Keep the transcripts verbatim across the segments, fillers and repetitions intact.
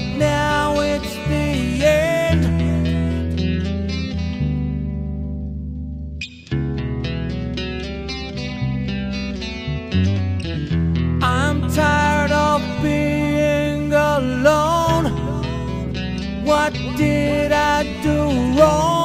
but now it's the end. I'm tired of being alone. What did I do wrong?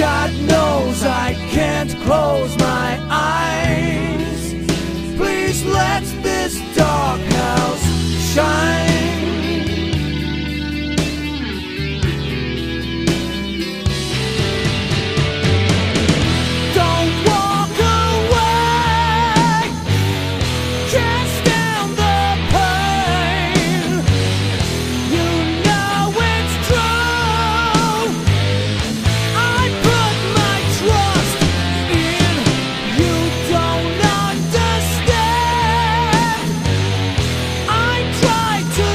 God knows I can't close my eyes. Please let this dark house shine. Don't walk away. Cast down the pain. You know it's true. I try to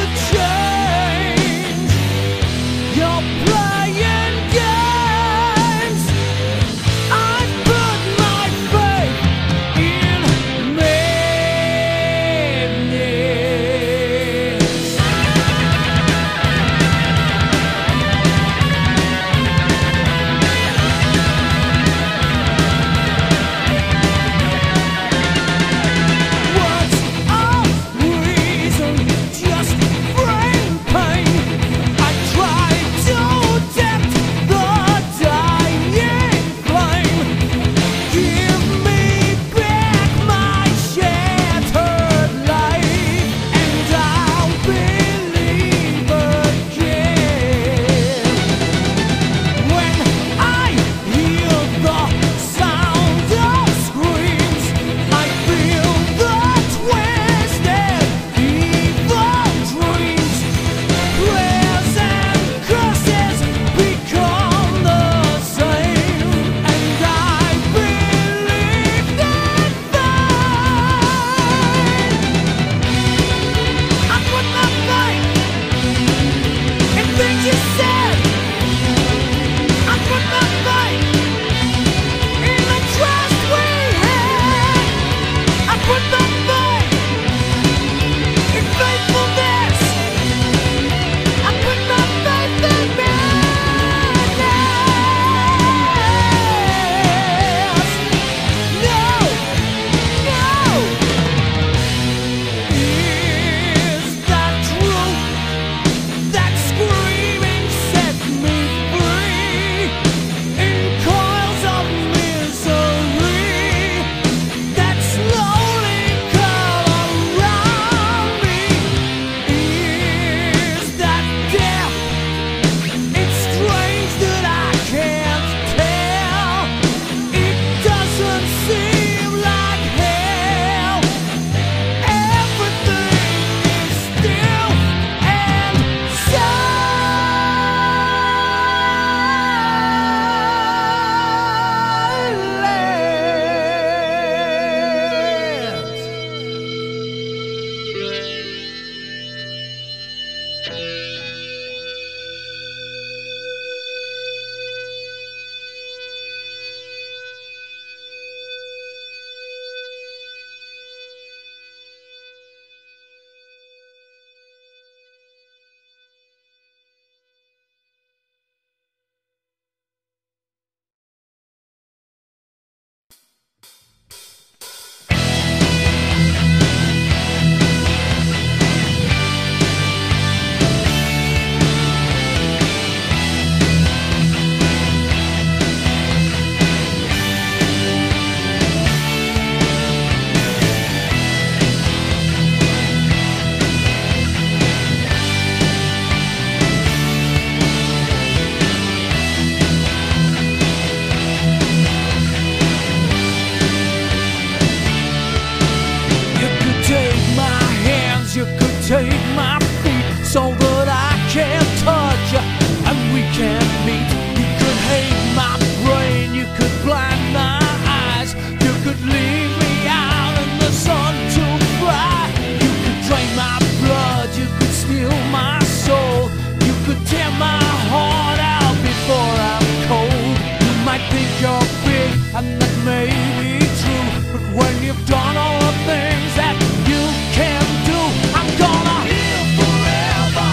done all the things that you can do. I'm gonna live forever,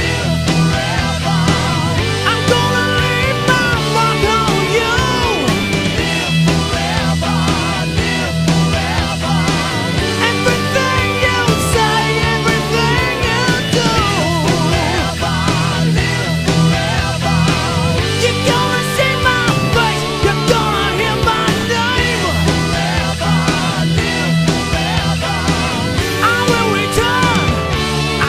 live forever. I'm gonna leave my mark on you. Live forever, live forever. Everything you say, everything you do. Live forever, live forever. You're gonna see my face, you're gonna hear my name. Live forever, live forever. I will return, I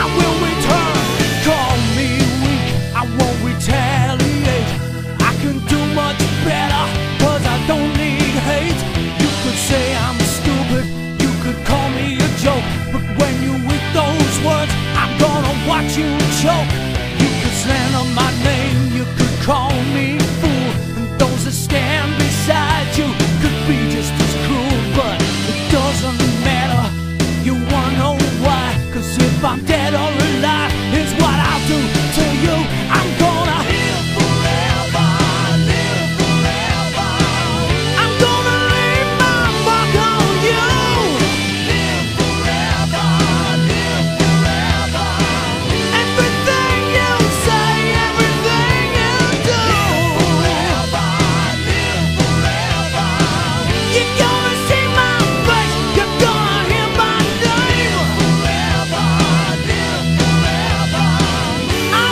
will return. Call me weak, I won't retaliate. I can do much better, cause I don't need hate. You could say I'm stupid, you could call me a joke, but when you with those words, I'm gonna watch you choke. You could slander my name, you could call me fool, and those that stand beside you could be just as cruel, but it doesn't matter. You wanna know why? Cause if I'm dead or alive, here's what I'll do to you. I'm gonna live forever, live forever. I'm gonna leave my mark on you. Live forever, live forever. Everything you say, everything you do. Live forever, live forever. You're gonna see my face, you're gonna hear my name. Forever, live forever. I will return, I will return. You could take my life, you could change my words, you could throw it all away. If love has gone, it's almost gone. I'll take one more breath before I die. Live forever, live forever. I'm gonna leave my mark on you. Live forever, live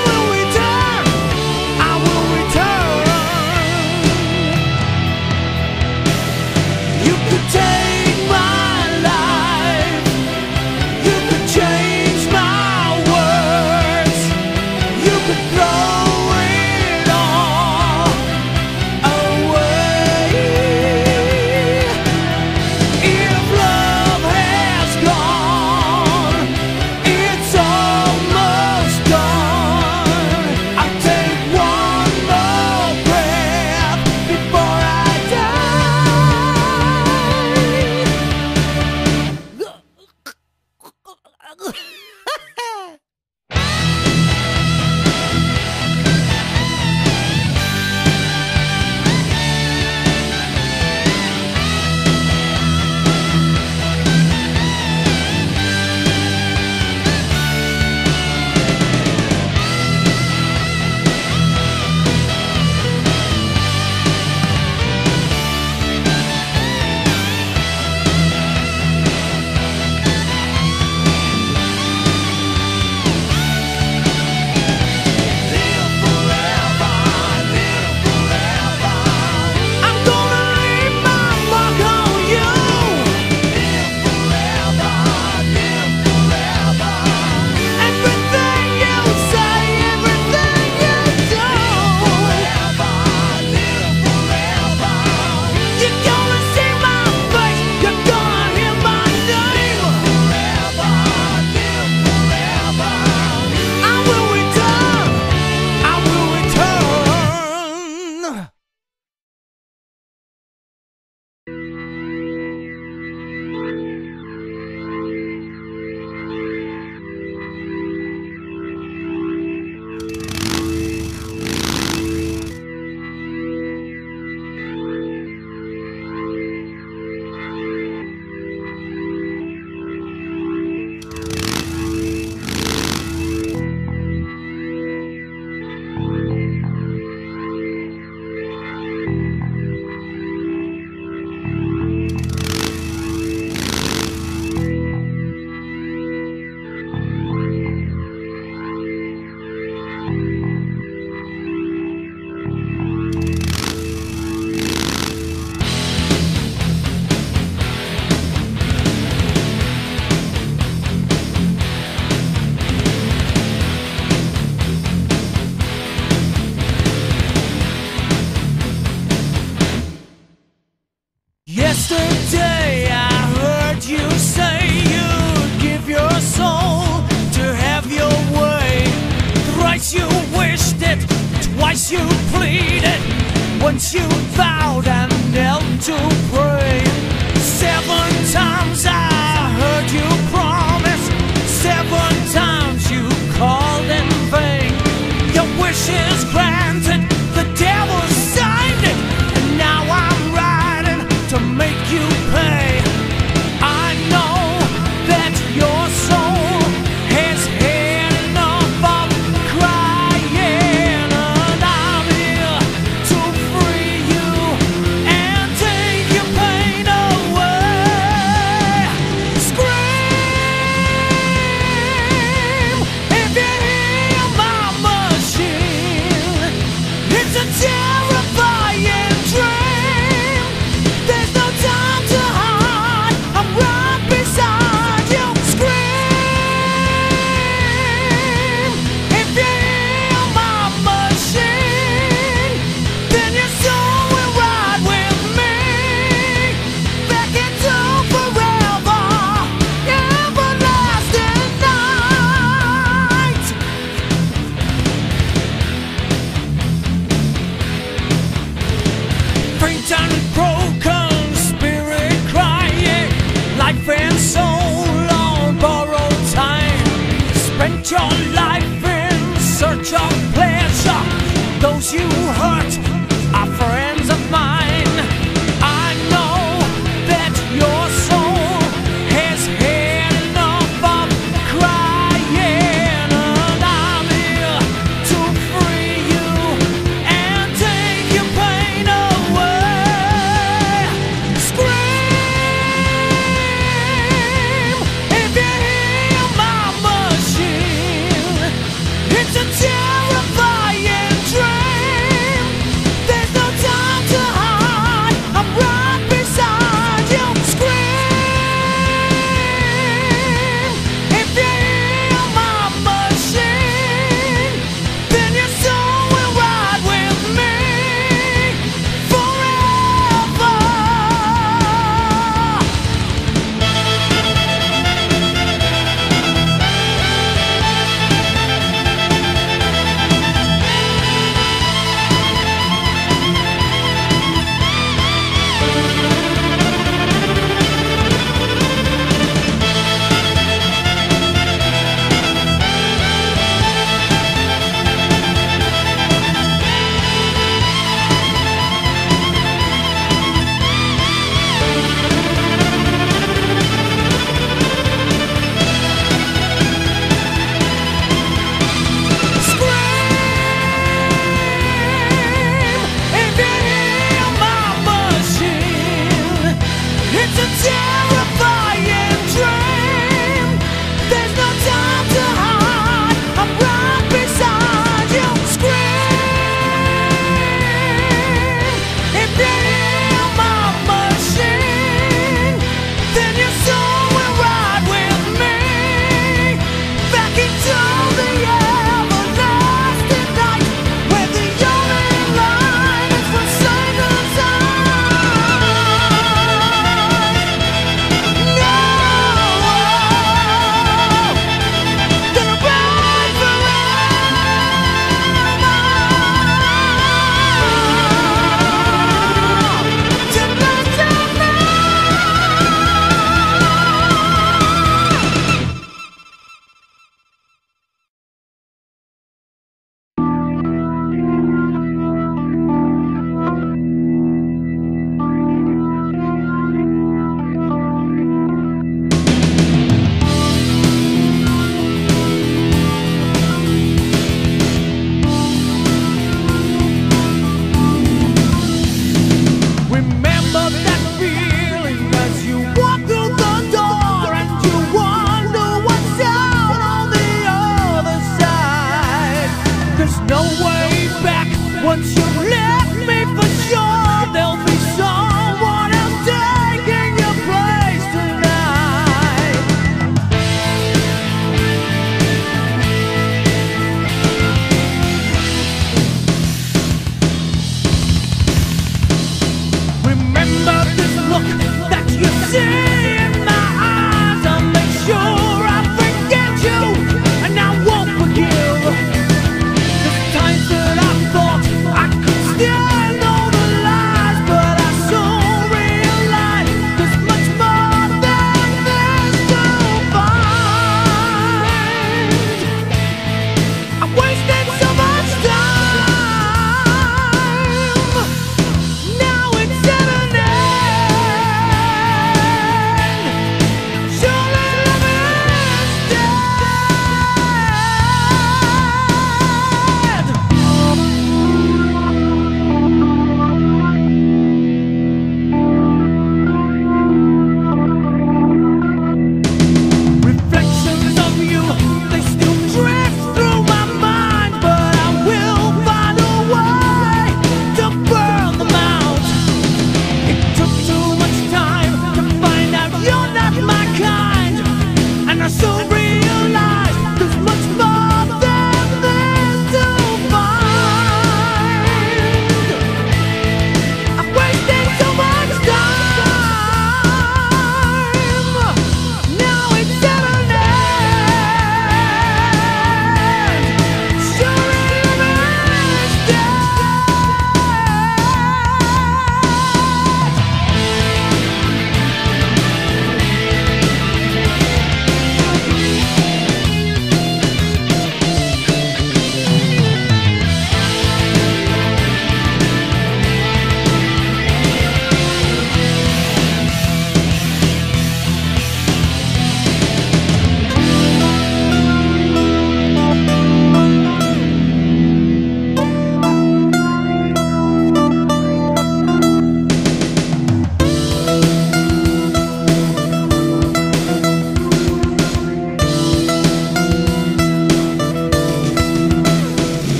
forever. Everything you say, everything you do. Live forever, live forever. You're gonna see my face, you're gonna hear my name. Forever, live forever. I will return, I will return. Yesterday I heard you say you'd give your soul to have your way. Thrice you wished it, twice you pleaded, once you vowed and knelt to pray. Seven times I heard you promise, seven times you called in vain. Your wish is granted, the devil signed it, and now I'm riding to make you pay. your life in search of pleasure. Those you hurt are friends of mine. I know that your soul has had enough of crying, and I'm here to free you and take your pain away. Scream if you hear my machine. It's a terrifying dream.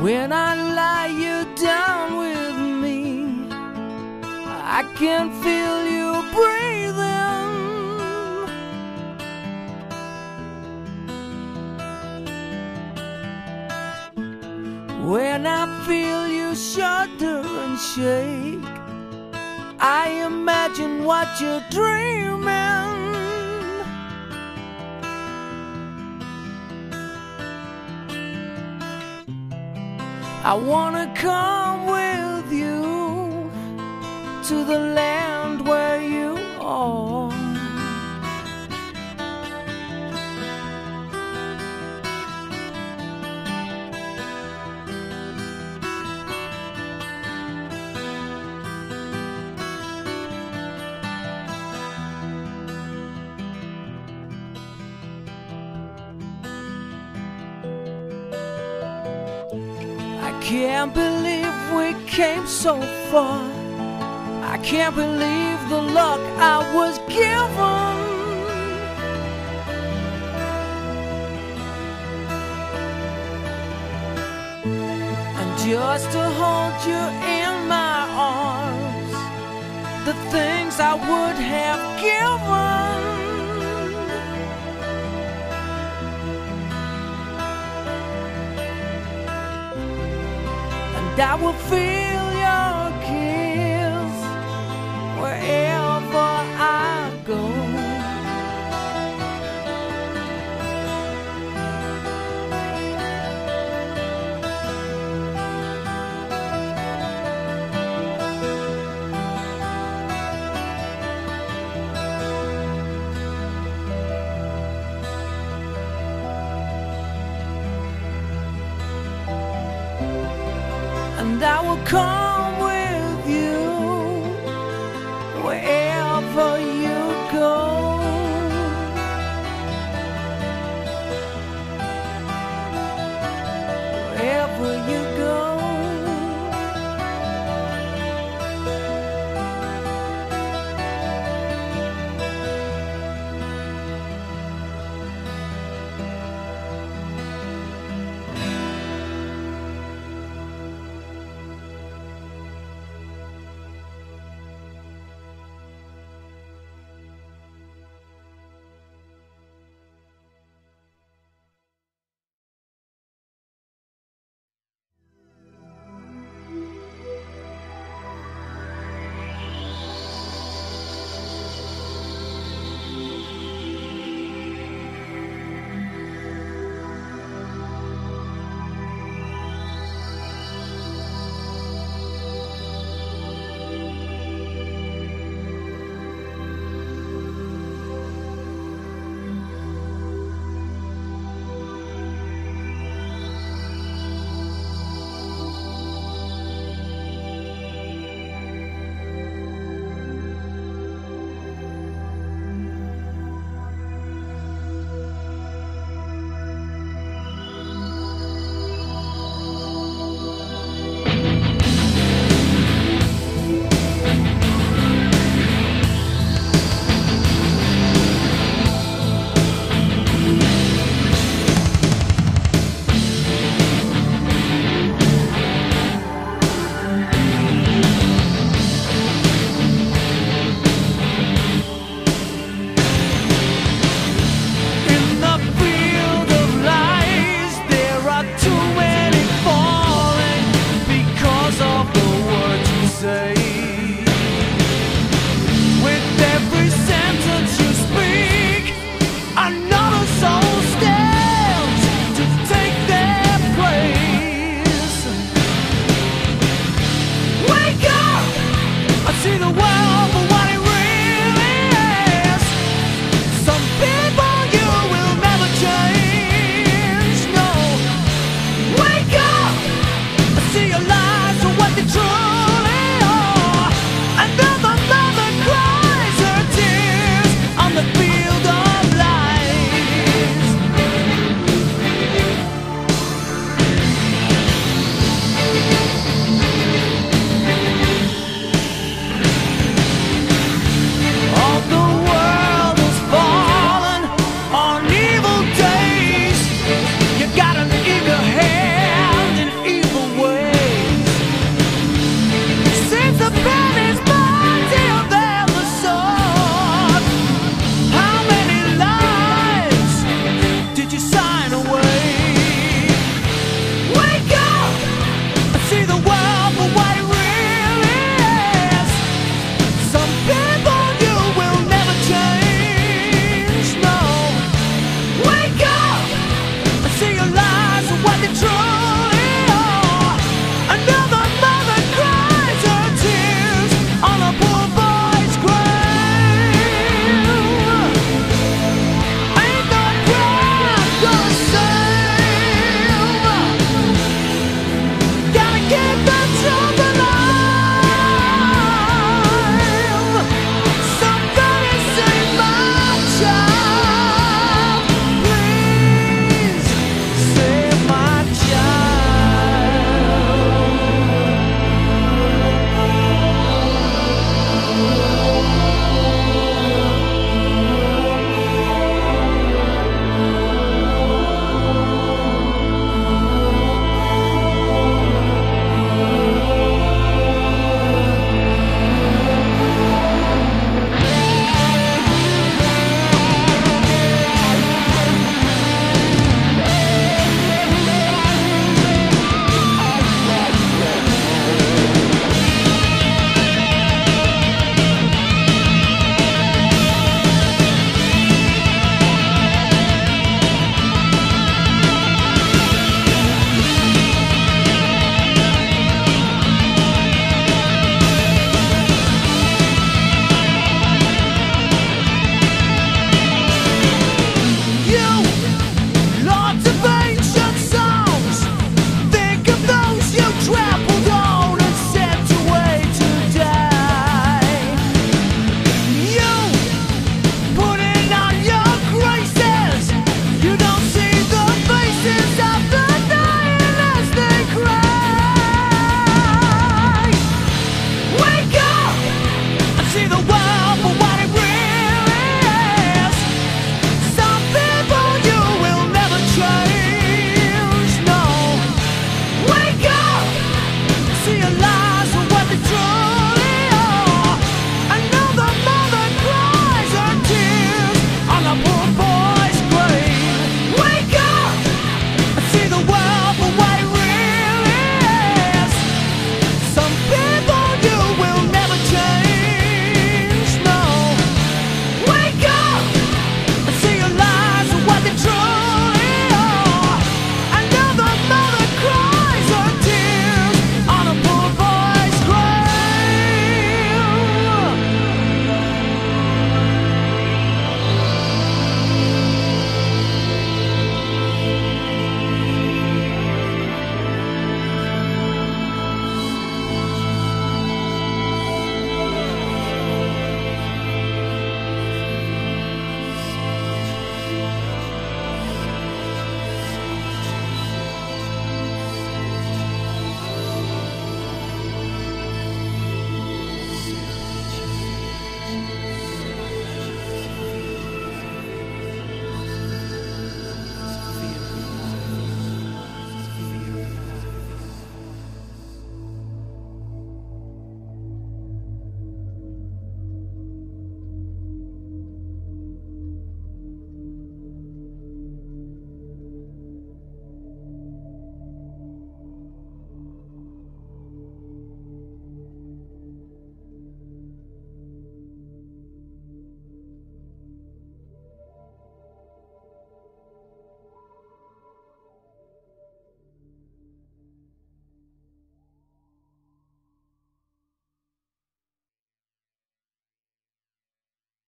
When I lie you down with me, I can feel you breathing. When I feel you shudder and shake, I imagine what you're dreaming. I wanna come with you to the land where you are. Can't believe we came so far. I can't believe the luck I was given. And just to hold you in my arms, the things I would have given. I will feel your kiss wherever I go. And I will come.